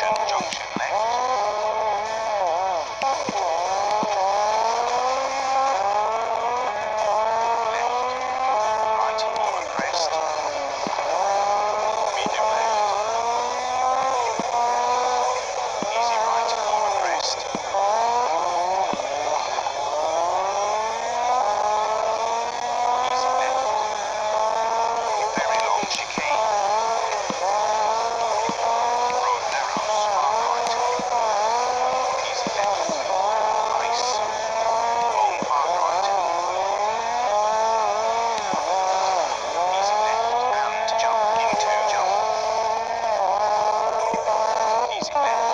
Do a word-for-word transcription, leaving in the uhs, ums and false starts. junction, junction left. Easy left.